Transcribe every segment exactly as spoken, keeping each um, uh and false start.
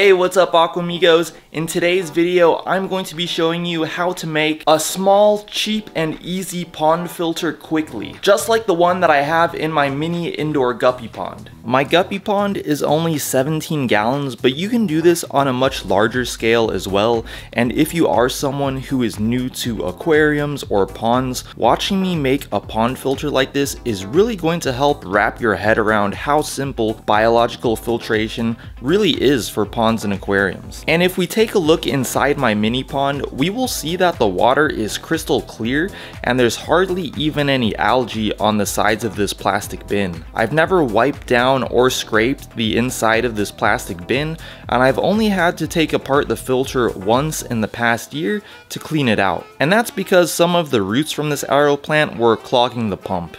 Hey, what's up Aquamigos? In today's video, I'm going to be showing you how to make a small, cheap, and easy pond filter quickly, just like the one that I have in my mini indoor guppy pond. My guppy pond is only seventeen gallons, but you can do this on a much larger scale as well, and if you are someone who is new to aquariums or ponds, watching me make a pond filter like this is really going to help wrap your head around how simple biological filtration really is for ponds ponds and aquariums. And if we take a look inside my mini pond, we will see that the water is crystal clear and there's hardly even any algae on the sides of this plastic bin. I've never wiped down or scraped the inside of this plastic bin, and I've only had to take apart the filter once in the past year to clean it out. And that's because some of the roots from this arrow plant were clogging the pump.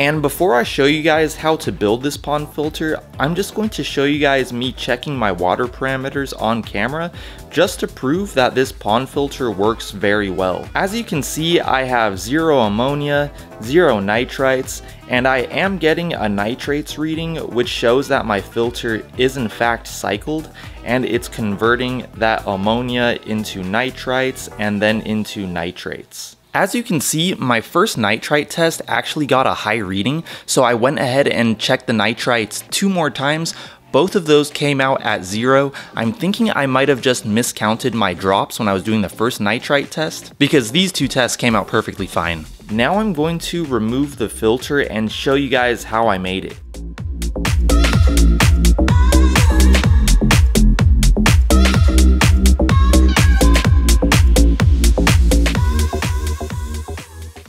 And before I show you guys how to build this pond filter, I'm just going to show you guys me checking my water parameters on camera just to prove that this pond filter works very well. As you can see, I have zero ammonia, zero nitrites, and I am getting a nitrates reading, which shows that my filter is in fact cycled and it's converting that ammonia into nitrites and then into nitrates. As you can see, my first nitrite test actually got a high reading, so I went ahead and checked the nitrites two more times. Both of those came out at zero. I'm thinking I might have just miscounted my drops when I was doing the first nitrite test, because these two tests came out perfectly fine. Now I'm going to remove the filter and show you guys how I made it.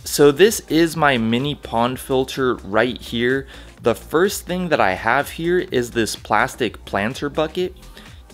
So this is my mini pond filter right here. The first thing that I have here is this plastic planter bucket.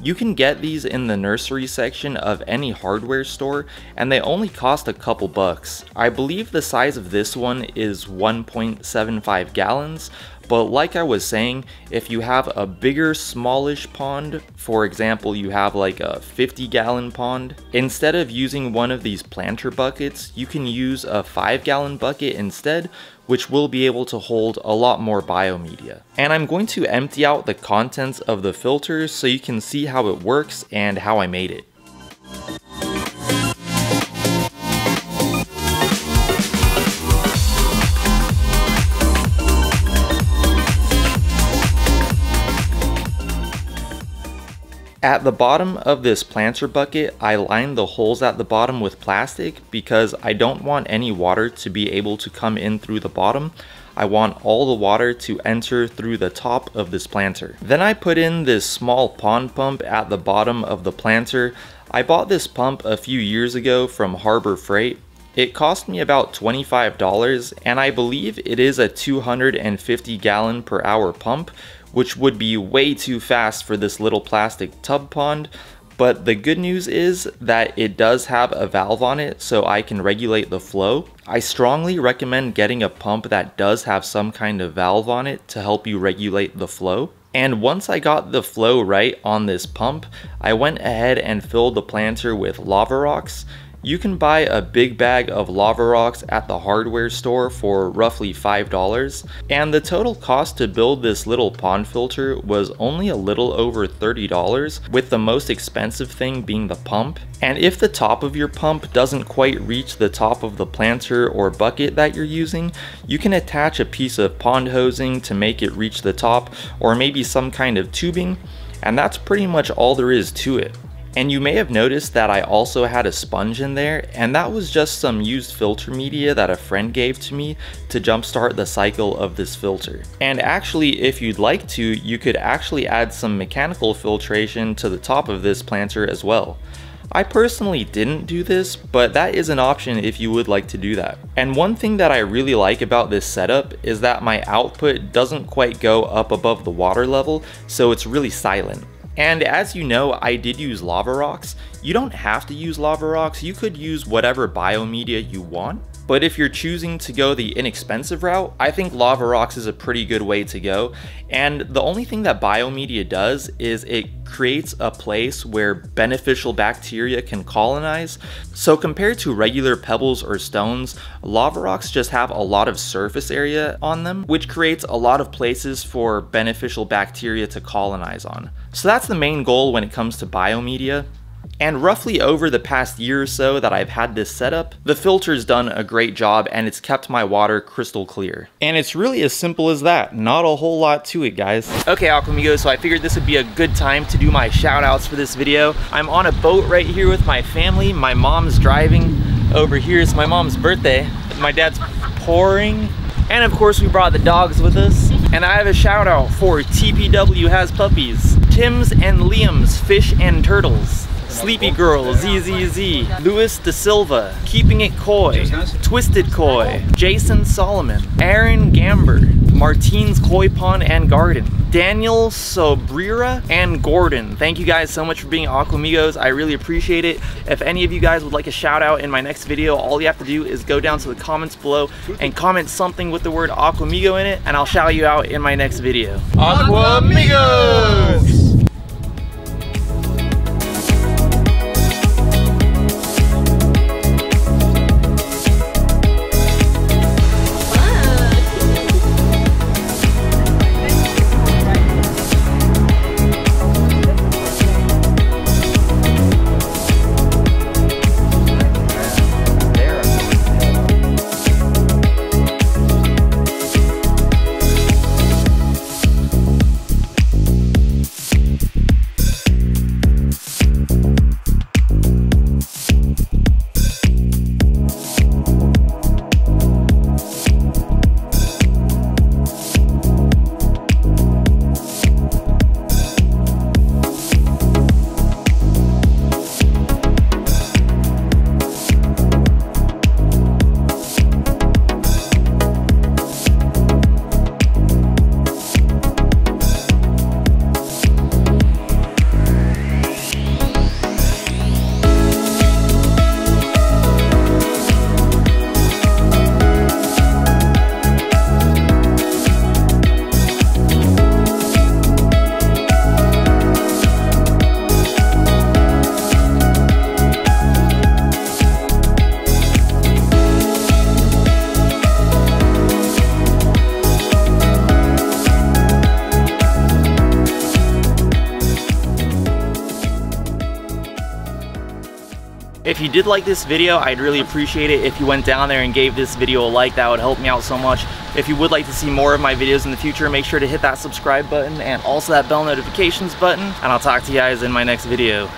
You can get these in the nursery section of any hardware store, and they only cost a couple bucks. I believe the size of this one is one point seven five gallons, but like I was saying, if you have a bigger, smallish pond, for example, you have like a fifty gallon pond, instead of using one of these planter buckets, you can use a five gallon bucket instead, which will be able to hold a lot more biomedia. And I'm going to empty out the contents of the filter so you can see how it works and how I made it. At the bottom of this planter bucket, I lined the holes at the bottom with plastic because I don't want any water to be able to come in through the bottom. I want all the water to enter through the top of this planter. Then I put in this small pond pump at the bottom of the planter. I bought this pump a few years ago from Harbor Freight. It cost me about twenty-five dollars, and I believe it is a two hundred fifty gallon per hour pump, which would be way too fast for this little plastic tub pond, but the good news is that it does have a valve on it so I can regulate the flow. I strongly recommend getting a pump that does have some kind of valve on it to help you regulate the flow. And once I got the flow right on this pump, I went ahead and filled the planter with lava rocks. You can buy a big bag of lava rocks at the hardware store for roughly five dollars, and the total cost to build this little pond filter was only a little over thirty dollars, with the most expensive thing being the pump. And if the top of your pump doesn't quite reach the top of the planter or bucket that you're using, you can attach a piece of pond hosing to make it reach the top, or maybe some kind of tubing, and that's pretty much all there is to it. And you may have noticed that I also had a sponge in there, and that was just some used filter media that a friend gave to me to jumpstart the cycle of this filter. And actually, if you'd like to, you could actually add some mechanical filtration to the top of this planter as well. I personally didn't do this, but that is an option if you would like to do that. And one thing that I really like about this setup is that my output doesn't quite go up above the water level, so it's really silent. And as you know, I did use lava rocks. You don't have to use lava rocks, you could use whatever biomedia you want. But if you're choosing to go the inexpensive route, I think lava rocks is a pretty good way to go. And the only thing that biomedia does is it creates a place where beneficial bacteria can colonize. So compared to regular pebbles or stones, lava rocks just have a lot of surface area on them, which creates a lot of places for beneficial bacteria to colonize on. So that's the main goal when it comes to biomedia. And roughly over the past year or so that I've had this setup, the filter's done a great job and it's kept my water crystal clear. And it's really as simple as that, not a whole lot to it, guys. Okay, Aquamigos, so I figured this would be a good time to do my shout outs for this video. I'm on a boat right here with my family. My mom's driving over here. It's my mom's birthday. My dad's pouring. And of course we brought the dogs with us. And I have a shout out for T P W Has Puppies, Tim's and Liam's Fish and Turtles, Sleepy Girl, Z Z Z, Louis Da Silva, Keeping It Koi, Twisted Koi, Jason Solomon, Aaron Gambert, Martins Koi Pond and Garden, Daniel Sobrera, and Gordon. Thank you guys so much for being Aquamigos. I really appreciate it. If any of you guys would like a shout out in my next video, all you have to do is go down to the comments below and comment something with the word Aquamigo in it, and I'll shout you out in my next video. Aquamigos! If you did like this video, I'd really appreciate it if you went down there and gave this video a like. That would help me out so much. If you would like to see more of my videos in the future, make sure to hit that subscribe button and also that bell notifications button, and I'll talk to you guys in my next video.